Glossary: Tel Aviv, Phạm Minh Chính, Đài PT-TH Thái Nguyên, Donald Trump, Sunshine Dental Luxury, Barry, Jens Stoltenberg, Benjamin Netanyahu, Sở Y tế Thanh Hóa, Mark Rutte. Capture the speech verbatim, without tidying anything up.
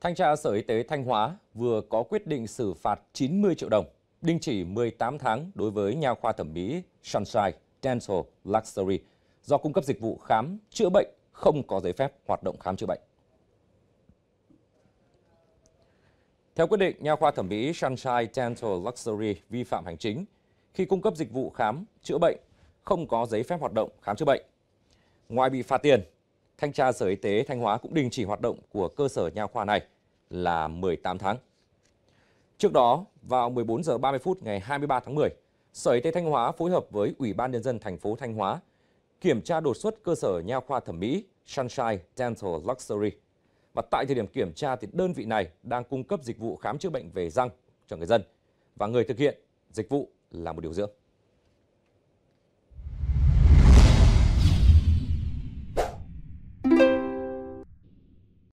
Thanh tra Sở Y tế Thanh Hóa vừa có quyết định xử phạt chín mươi triệu đồng, đình chỉ mười tám tháng đối với nha khoa thẩm mỹ Sunshine Dental Luxury do cung cấp dịch vụ khám chữa bệnh không có giấy phép hoạt động khám chữa bệnh. Theo quyết định, nha khoa thẩm mỹ Sunshine Dental Luxury vi phạm hành chính khi cung cấp dịch vụ khám chữa bệnh không có giấy phép hoạt động khám chữa bệnh. Ngoài bị phạt tiền, Thanh tra Sở Y tế Thanh Hóa cũng đình chỉ hoạt động của cơ sở nha khoa này là mười tám tháng. Trước đó, vào mười bốn giờ ba mươi phút ngày hai mươi ba tháng mười, Sở Y tế Thanh Hóa phối hợp với Ủy ban Nhân dân thành phố Thanh Hóa kiểm tra đột xuất cơ sở nha khoa thẩm mỹ Sunshine Dental Luxury. Và tại thời điểm kiểm tra thì đơn vị này đang cung cấp dịch vụ khám chữa bệnh về răng cho người dân và người thực hiện dịch vụ là một điều dưỡng.